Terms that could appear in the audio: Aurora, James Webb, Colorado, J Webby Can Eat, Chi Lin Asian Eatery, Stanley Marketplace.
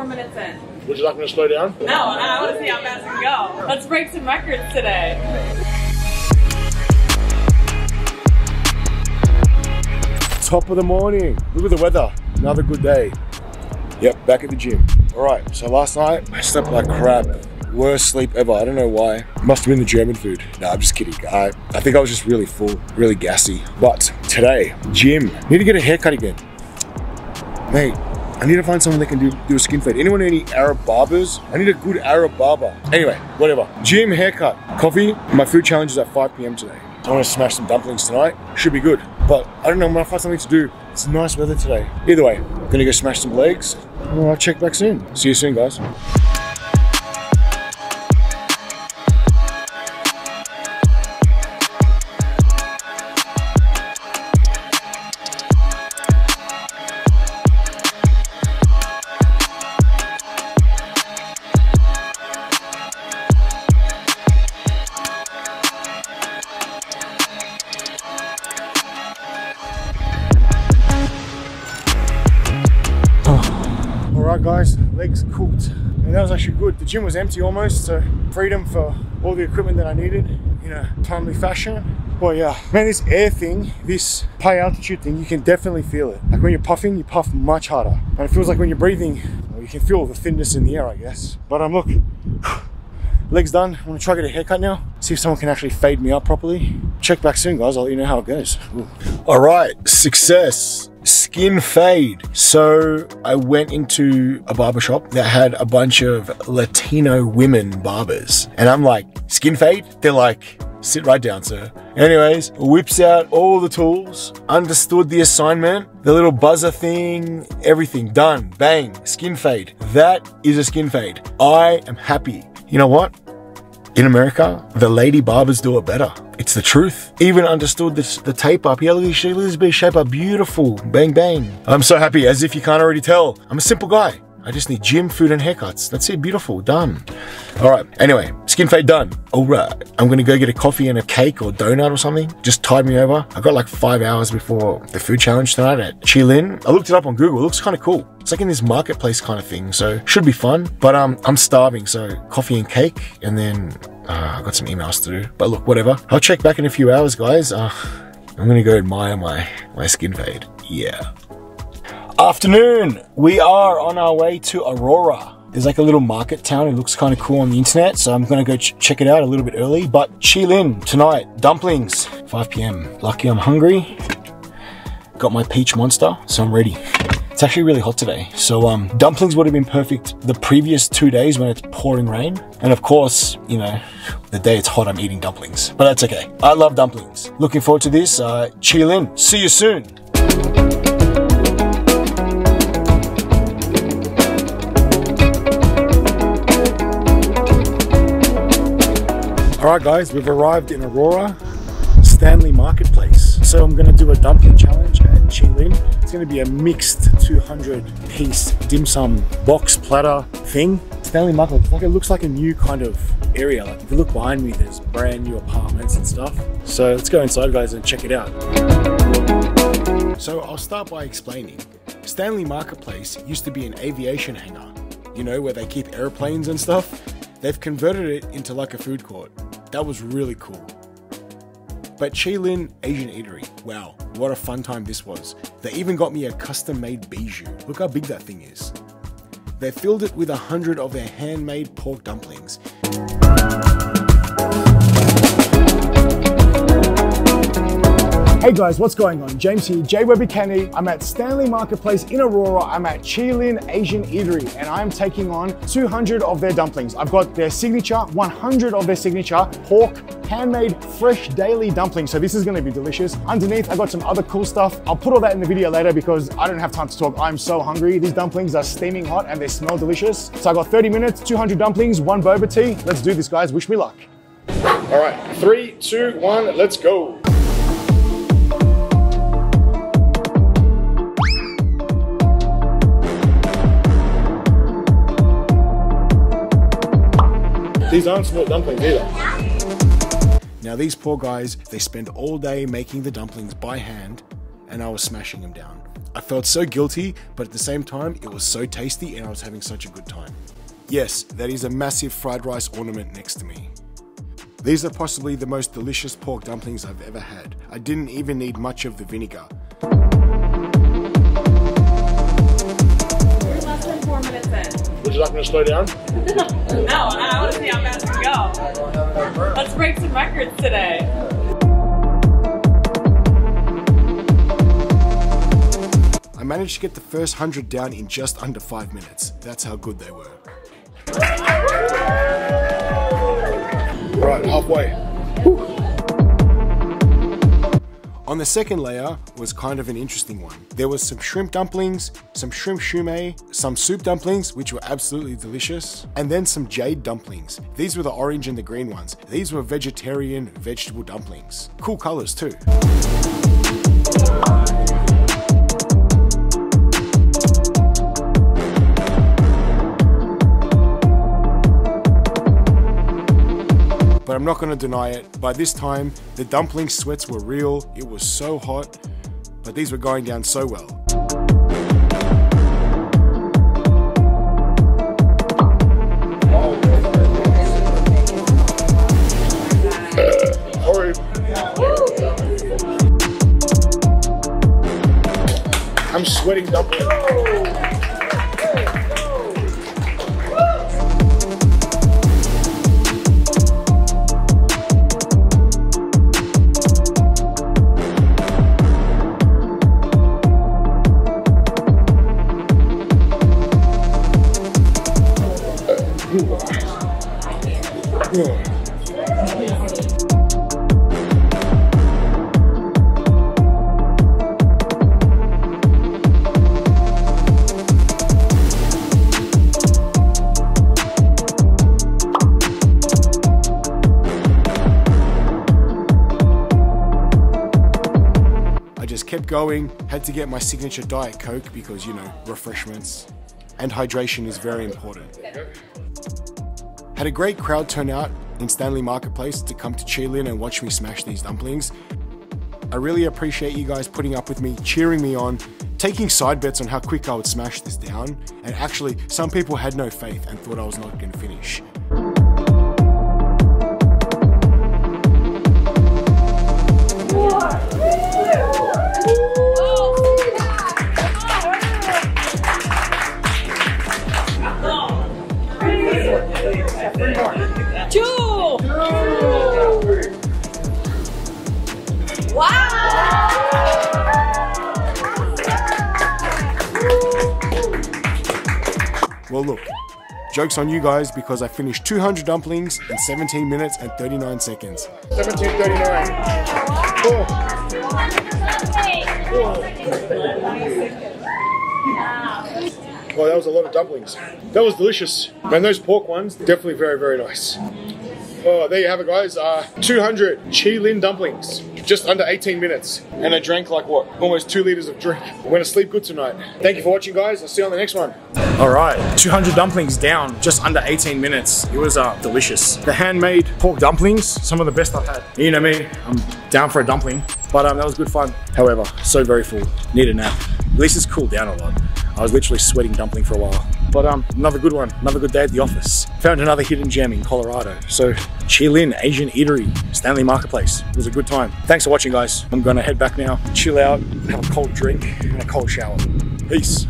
4 minutes in. Would you like me to slow down? No, I want to see how fast we go. Let's break some records today. Top of the morning. Look at the weather. Another good day. Yep, back at the gym. All right, so last night I slept like crap. Worst sleep ever. I don't know why. Must have been the German food. No, I'm just kidding. I think I was just really full, really gassy. But today, gym. Need to get a haircut again. Mate, I need to find someone that can do a skin fade. Anyone any Arab barbers? I need a good Arab barber. Anyway, whatever. Gym, haircut, coffee. My food challenge is at 5 p.m. today. I want to smash some dumplings tonight. Should be good. But I don't know, I'm gonna find something to do. It's nice weather today. Either way, I'm gonna go smash some legs. I'll check back soon. See you soon, guys. Alright guys, legs cooked, and that was actually good. The gym was empty almost, so freedom for all the equipment that I needed in a timely fashion. Well, yeah, man, this air thing, this high altitude thing, you can definitely feel it. Like when you're puffing, you puff much harder, and it feels like when you're breathing, well, you can feel the thinness in the air, I guess. But look, legs done. I'm gonna try to get a haircut now, see if someone can actually fade me up properly. Check back soon, guys. I'll let you know how it goes. Ooh. All right, success. Skin fade. So I went into a barbershop that had a bunch of Latino women barbers, and I'm like, skin fade? They're like, sit right down, sir. Anyways, whips out all the tools, understood the assignment, the little buzzer thing, everything done, bang, skin fade. That is a skin fade. I am happy. You know what? In America, the lady barbers do it better. It's the truth. Even understood this, the tape up. Yeah, look at this big shape up. Beautiful. Bang, bang. I'm so happy, as if you can't already tell. I'm a simple guy. I just need gym, food, and haircuts. That's it. Beautiful. Done. All right. Anyway, skin fade done. All right. I'm going to go get a coffee and a cake or donut or something. Just tide me over. I've got like 5 hours before the food challenge tonight at Chi Lin. I looked it up on Google. It looks kind of cool. It's like in this marketplace kind of thing. So should be fun, but I'm starving. So coffee and cake, and then I've got some emails to do, but look, whatever. I'll check back in a few hours, guys. I'm going to go admire my skin fade. Yeah. Afternoon, we are on our way to Aurora. There's like a little market town. It looks kind of cool on the internet, so I'm gonna go check it out a little bit early. But Chi Lin tonight, dumplings, 5 p.m. Lucky I'm hungry. Got my peach monster, so I'm ready. It's actually really hot today, so dumplings would have been perfect the previous 2 days when it's pouring rain, and of course, you know, the day it's hot I'm eating dumplings, but that's okay. I love dumplings. Looking forward to this. Chi Lin, see you soon. Alright guys, we've arrived in Aurora, Stanley Marketplace. So I'm gonna do a dumpling challenge at Chi Lin. It's gonna be a mixed 200-piece dim sum box platter thing. Stanley Marketplace, like it looks like a new kind of area. Like if you look behind me, there's brand new apartments and stuff. So let's go inside, guys, and check it out. So I'll start by explaining. Stanley Marketplace used to be an aviation hangar, you know, where they keep airplanes and stuff. They've converted it into like a food court. That was really cool. But Chi Lin Asian Eatery, wow, what a fun time this was. They even got me a custom-made bijou. Look how big that thing is. They filled it with 100 of their handmade pork dumplings. Hey guys, what's going on? James here, J Webby Can Eat. I'm at Stanley Marketplace in Aurora. I'm at Chi Lin Asian Eatery, and I'm taking on 200 of their dumplings. I've got their signature, 100 of their signature pork handmade fresh daily dumplings. So this is gonna be delicious. Underneath, I got some other cool stuff. I'll put all that in the video later because I don't have time to talk. I'm so hungry. These dumplings are steaming hot and they smell delicious. So I got 30 minutes, 200 dumplings, 1 boba tea. Let's do this, guys. Wish me luck. All right, 3, 2, 1, let's go. These aren't small dumplings either. Now these poor guys, they spend all day making the dumplings by hand, and I was smashing them down. I felt so guilty, but at the same time, it was so tasty and I was having such a good time. Yes, that is a massive fried rice ornament next to me. These are possibly the most delicious pork dumplings I've ever had. I didn't even need much of the vinegar. We're less than 4 minutes in. Would you like me to slow down? No, I want to see how fast we go. Let's break some records today. I managed to get the first 100 down in just under 5 minutes. That's how good they were. Right, halfway. Whew. On the second layer was kind of an interesting one. There was some shrimp dumplings, some shrimp shumai, some soup dumplings, which were absolutely delicious, and then some jade dumplings. These were the orange and the green ones. These were vegetarian vegetable dumplings. Cool colors too. But I'm not going to deny it, by this time, the dumpling sweats were real, it was so hot, but these were going down so well. I'm sweating dumplings. Kept going, had to get my signature Diet Coke because, you know, refreshments and hydration is very important. Had a great crowd turnout in Stanley Marketplace to come to Chi Lin and watch me smash these dumplings. I really appreciate you guys putting up with me, cheering me on, taking side bets on how quick I would smash this down, and actually some people had no faith and thought I was not going to finish. Well look, joke's on you guys because I finished 200 dumplings in 17 minutes and 39 seconds. 17:39. Oh. Oh. Well, that was a lot of dumplings. That was delicious. Man, those pork ones, definitely very, very nice. Oh, there you have it guys, 200 Chi Lin dumplings, just under 18 minutes. And I drank like what, almost 2 liters of drink. We're gonna sleep good tonight. Thank you for watching guys, I'll see you on the next one. All right, 200 dumplings down, just under 18 minutes. It was delicious. The handmade pork dumplings, some of the best I've had. You know me, I'm down for a dumpling, but that was good fun. However, so very full, need a nap. At least it's cooled down a lot. I was literally sweating dumpling for a while. But another good one, another good day at the office. Found another hidden gem in Colorado. So Chi Lin Asian Eatery, Stanley Marketplace. It was a good time. Thanks for watching guys. I'm gonna head back now, chill out, have a cold drink and a cold shower. Peace.